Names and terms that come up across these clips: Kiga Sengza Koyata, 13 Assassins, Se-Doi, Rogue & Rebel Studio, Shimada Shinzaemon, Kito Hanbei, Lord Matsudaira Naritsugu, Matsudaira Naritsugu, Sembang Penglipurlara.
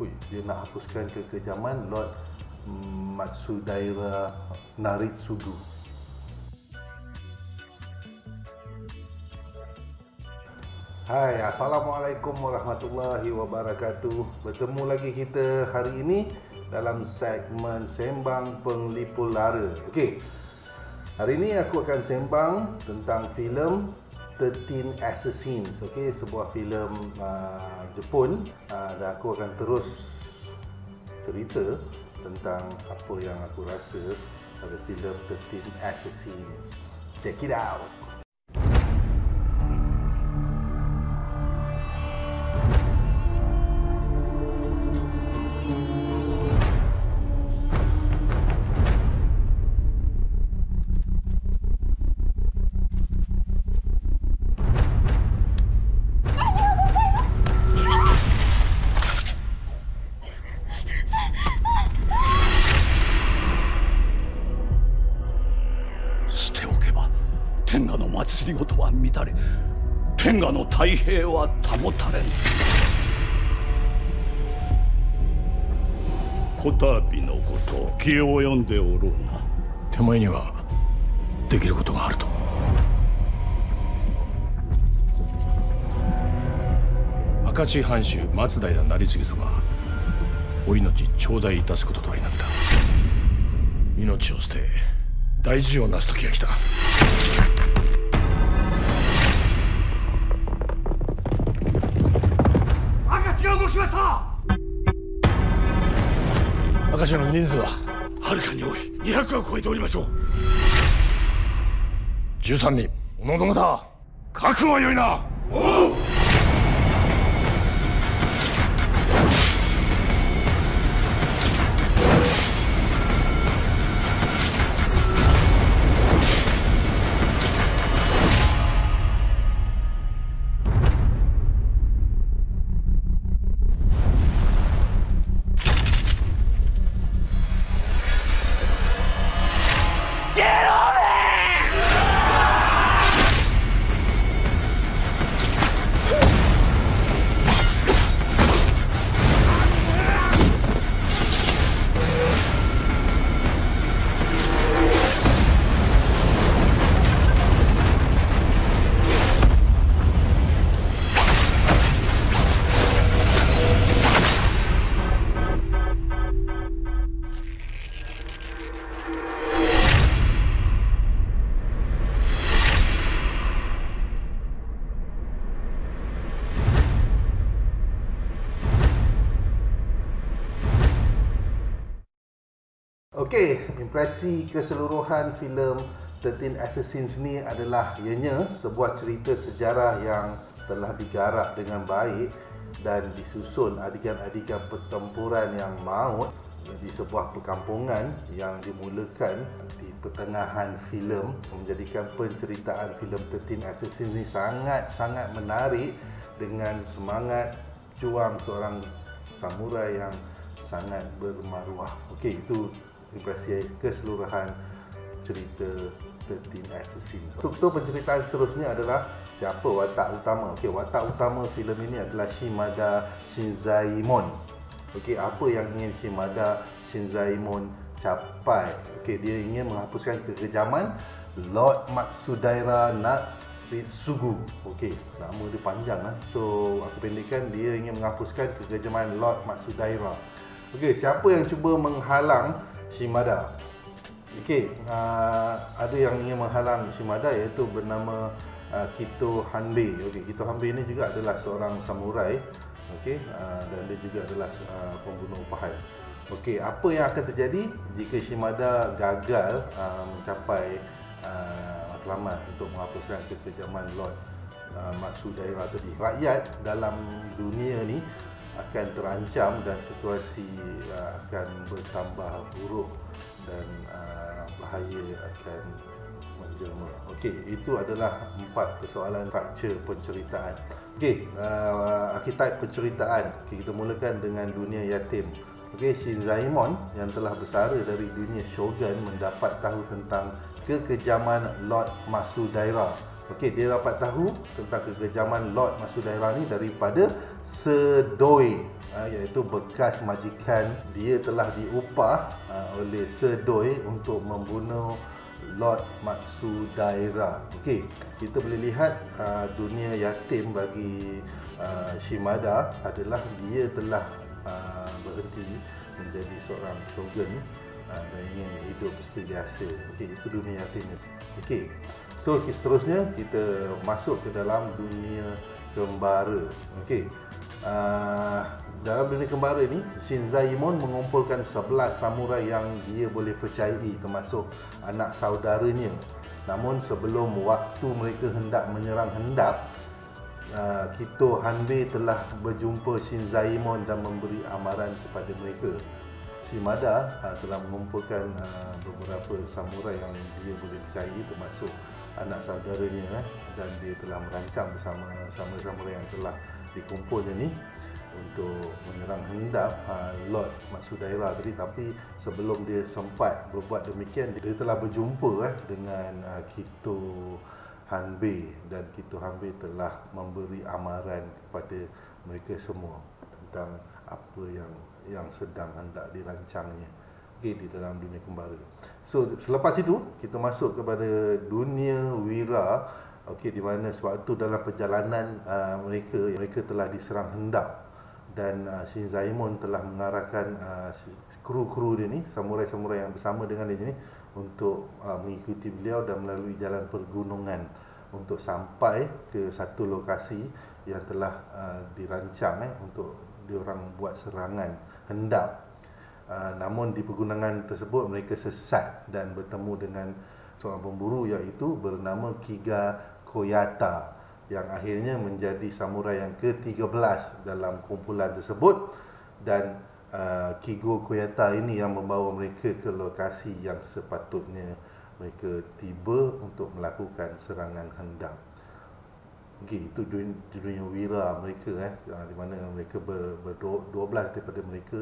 pun dia nak hapuskan kekejaman Lord Matsudaira Naritsugu. Hai, Assalamualaikum warahmatullahi wabarakatuh. Bertemu lagi kita hari ini dalam segmen Sembang Penglipurlara. Okey. Hari ini aku akan sembang tentang filem 13 Assassins. Okey, sebuah filem Jepun. Dan aku akan terus cerita tentang apa yang aku rasa pada filem 13 Assassins. Check it out.こたびのこと気を読んでおろうな。手前にはできることがあると。明石藩主松平成次様、お命頂戴いたすことと相なった。命を捨て大事を成す時が来た。明石の人数ははるかに多い。200は超えておりましょう。13人。おのどもだ、覚悟はよいな。おう。Okey, impresi keseluruhan filem 13 Assassins ni adalah ianya sebuah cerita sejarah yang telah digarap dengan baik dan disusun adegan-adegan pertempuran yang maut di sebuah perkampungan yang dimulakan di pertengahan filem, menjadikan penceritaan filem 13 Assassins ni sangat-sangat menarik dengan semangat juang seorang samurai yang sangat bermaruah. Okey, itu impresi keseluruhan cerita 13 Assassins. Untuk penceritaan seterusnya adalah siapa watak utama. Okey, watak utama filem ini adalah Shimada Shinzaemon. Okey, apa yang ingin Shimada Shinzaemon capai? Okey, dia ingin menghapuskan kekejaman Lord Matsudaira Naritsugu. Okey, nama dia panjang lah. So, aku pendekkan, dia ingin menghapuskan kekejaman Lord Matsudaira. Okey, siapa yang cuba menghalang Shimada? Okey, ada yang ingin menghalang Shimada, iaitu bernama Kito Hanbei. Okey, Kito Hanbei ni juga adalah seorang samurai. Okey, dan dia juga adalah pembunuh upahan. Okey, apa yang akan terjadi jika Shimada gagal mencapai matlamat untuk menghapuskan kekejaman Lord Matsudaira tadi? Rakyat dalam dunia ni akan terancam dan situasi akan bertambah buruk dan bahaya akan menjelma. Okey, itu adalah 4 persoalan faktor penceritaan. Okey, archetype penceritaan. Okay, kita mulakan dengan dunia yatim. Okey, Shinzaemon yang telah bersara dari dunia shogun mendapat tahu tentang kekejaman Lord Matsudaira. Okey, dia dapat tahu tentang kekejaman Lord Matsudaira ni daripada Se-Doi, iaitu bekas majikan. Dia telah diupah oleh Se-Doi untuk membunuh Lord Matsudaira. Okey, kita boleh lihat dunia yatim bagi Shimada adalah dia telah berhenti menjadi seorang shogun dan ingin hidup setiasa. Okey, itu dunia yatimnya. Okey, so seterusnya kita masuk ke dalam dunia kembara. Okey, dalam dunia kembara ni, Shinzaemon mengumpulkan 11 samurai yang dia boleh percayai, termasuk anak saudaranya. Namun sebelum waktu mereka hendak menyerang hendap, Kito Hanbei telah berjumpa Shinzaemon dan memberi amaran kepada mereka. Shimada telah mengumpulkan beberapa samurai yang dia boleh percayai, termasuk anak saudaranya, dan dia telah merancang bersama samurai yang telah dikumpulnya ni untuk menyerang hendap Lord Matsudaira tadi. Tapi sebelum dia sempat berbuat demikian, dia telah berjumpa dengan Kito Hanbei, dan Kito Hanbei telah memberi amaran kepada mereka semua tentang apa yang sedang hendak dirancangnya. Okey, di dalam dunia kembara. So selepas itu kita masuk kepada dunia wira. Okey, di mana sewaktu dalam perjalanan mereka telah diserang hendap, dan Shinzaemon telah mengarahkan kru-kru dia ni, samurai-samurai yang bersama dengan dia ni, untuk mengikuti beliau dan melalui jalan pergunungan untuk sampai ke satu lokasi yang telah dirancang untuk diorang buat serangan hendap. Namun di pergunungan tersebut mereka sesat dan bertemu dengan seorang pemburu iaitu bernama Kiga Koyata, yang akhirnya menjadi samurai yang ke-13 dalam kumpulan tersebut. Dan Kiga Koyata ini yang membawa mereka ke lokasi yang sepatutnya mereka tiba untuk melakukan serangan hendap. Okey, itu dunia wira mereka, di mana mereka 12 daripada mereka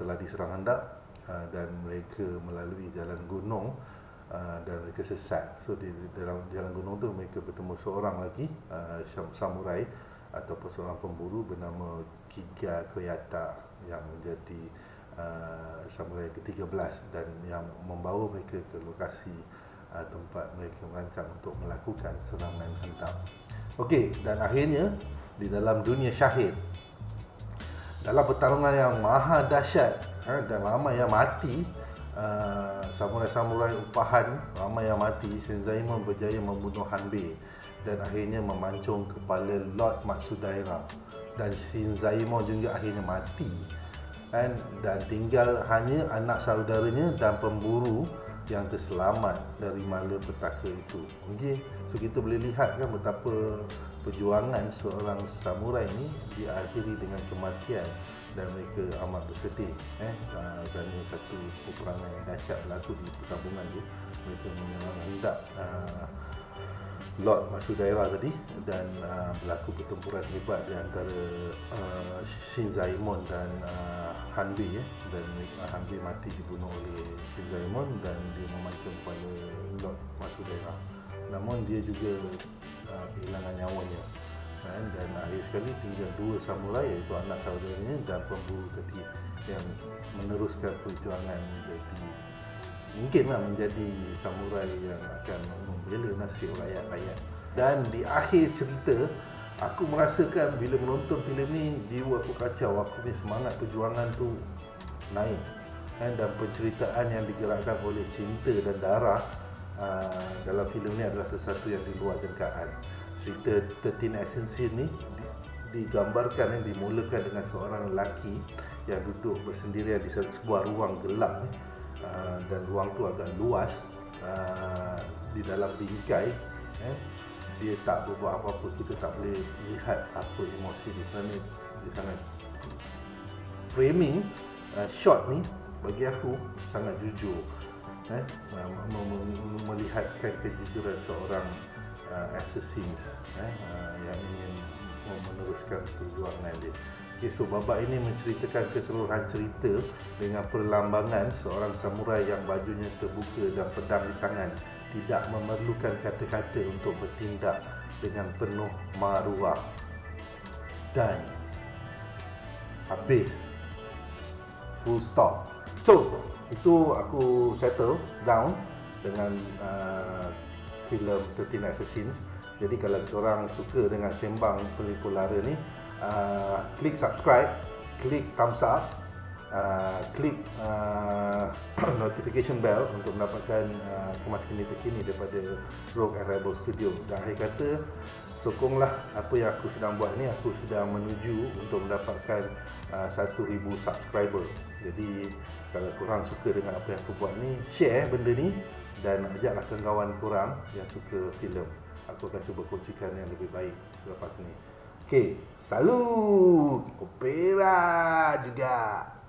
telah diserang hendap, dan mereka melalui jalan gunung, dan mereka sesat. So di dalam jalan gunung tu mereka bertemu seorang lagi samurai ataupun seorang pemburu bernama Kiga Koyata yang menjadi samurai ke-13 dan yang membawa mereka ke lokasi tempat mereka merancang untuk melakukan serangan hentam. Okey, dan akhirnya di dalam dunia syahid, dalam pertarungan yang maha dahsyat dan ramai yang mati, samurai-samurai upahan ramai yang mati, Shinzaemon berjaya membunuh Hanbei dan akhirnya memancung kepala Lord Matsudaira, dan Shinzaemon juga akhirnya mati, dan tinggal hanya anak saudaranya dan pemburu yang terselamat dari malapetaka itu. Okey, so kita boleh lihat kan betapa perjuangan seorang samurai ni diakhiri dengan kematian, dan mereka amat bersedih kerana satu peperangan yang dahsyat berlaku di perkampungan tu. Mereka menyerang hendap Lord Matsudaira tadi, dan berlaku pertempuran hebat di antara Shinzaemon dan Hanbei, dan Hanbei mati dibunuh oleh Shinzaemon dan dia memancung kepada Lord Matsudaira. Namun dia juga kehilangan nyawanya, dan akhir sekali tinggal 2 samurai iaitu anak saudaranya dan pemburu tadi yang meneruskan perjuangan menjadi mungkinlah menjadi samurai yang akan membela nasib rakyat-rakyat. Dan di akhir cerita, aku merasakan bila menonton filem ni jiwa aku kacau, aku ni semangat perjuangan tu naik, dan penceritaan yang digerakkan oleh cinta dan darah dalam filem ni adalah sesuatu yang di luar jangkaan. Cerita 13 Assassins ni digambarkan, dimulakan dengan seorang lelaki yang duduk bersendirian di sebuah ruang gelap, dan ruang tu agak luas. Di dalam bingkai, dia tak berbuat apa-apa, kita tak boleh lihat apa emosi dia, kerana dia sangat framing shot ni bagi aku sangat jujur, melihatkan kejujuran seorang assassins yang ingin meneruskan perjuangan dia. Okay, so babak ini menceritakan keseluruhan cerita dengan perlambangan seorang samurai yang bajunya terbuka dan pedang di tangan, tidak memerlukan kata-kata untuk bertindak dengan penuh maruah. Dan habis. Full stop. So, itu aku settle down dengan filem 13 Assassins. Jadi kalau korang suka dengan Sembang Penglipurlara ni, klik subscribe, klik thumbs up, klik notification bell untuk mendapatkan kemaskinan terkini daripada Rogue and Rebel Studio. Dan akhir kata, sokonglah apa yang aku sedang buat ni. Aku sedang menuju untuk mendapatkan 1,000 subscriber. Jadi kalau korang suka dengan apa yang aku buat ni, share benda ni dan ajaklah kawan-kawan korang yang suka filem. Aku akan cuba kongsikan yang lebih baik selepas ni. Okay, salut! Opera juga!